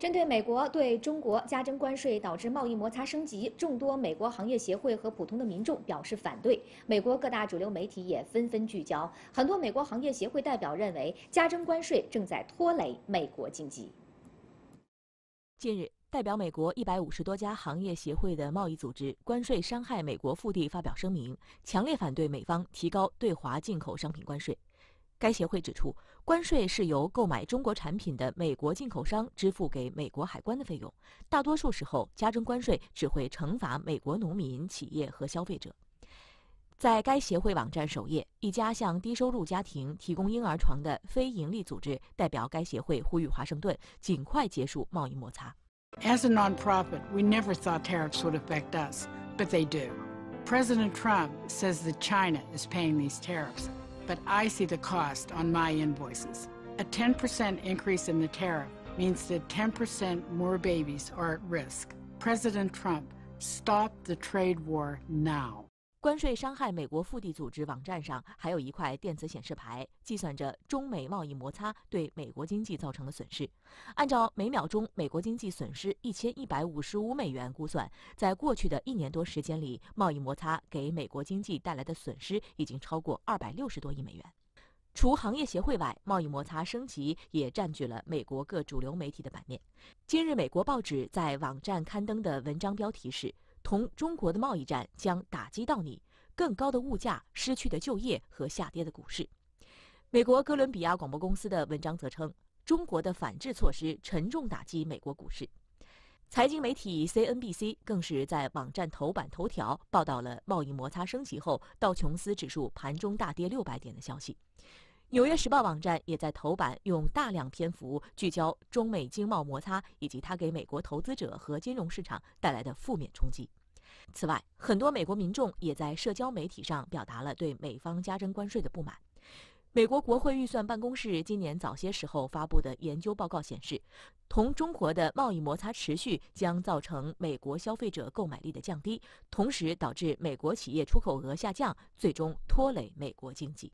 针对美国对中国加征关税导致贸易摩擦升级，众多美国行业协会和普通的民众表示反对。美国各大主流媒体也纷纷聚焦，很多美国行业协会代表认为，加征关税正在拖累美国经济。近日，代表美国150多家行业协会的贸易组织“关税伤害美国腹地”发表声明，强烈反对美方提高对华进口商品关税。 该协会指出，关税是由购买中国产品的美国进口商支付给美国海关的费用，大多数时候加征关税只会惩罚美国农民、企业和消费者。在该协会网站首页，一家向低收入家庭提供婴儿床的非营利组织代表该协会呼吁华盛顿尽快结束贸易摩擦。As a nonprofit, we never thought tariffs would affect us, but they do. President Trump says that China is paying these tariffs. But I see the cost on my invoices. A 10% increase in the tariff means that 10% more babies are at risk. President Trump, stop the trade war now. 关税伤害美国腹地组织网站上还有一块电子显示牌，计算着中美贸易摩擦对美国经济造成的损失。按照每秒钟美国经济损失$1155估算，在过去的1年多时间里，贸易摩擦给美国经济带来的损失已经超过260多亿美元。除行业协会外，贸易摩擦升级也占据了美国各主流媒体的版面。今日，美国报纸在网站刊登的文章标题是 同中国的贸易战将打击到你，更高的物价、失去的就业和下跌的股市。美国哥伦比亚广播公司的文章则称，中国的反制措施沉重打击美国股市。财经媒体 CNBC 更是在网站头版头条报道了贸易摩擦升级后，道琼斯指数盘中大跌600点的消息。 纽约时报网站也在头版用大量篇幅聚焦中美经贸摩擦以及它给美国投资者和金融市场带来的负面冲击。此外，很多美国民众也在社交媒体上表达了对美方加征关税的不满。美国国会预算办公室今年早些时候发布的研究报告显示，同中国的贸易摩擦持续将造成美国消费者购买力的降低，同时导致美国企业出口额下降，最终拖累美国经济。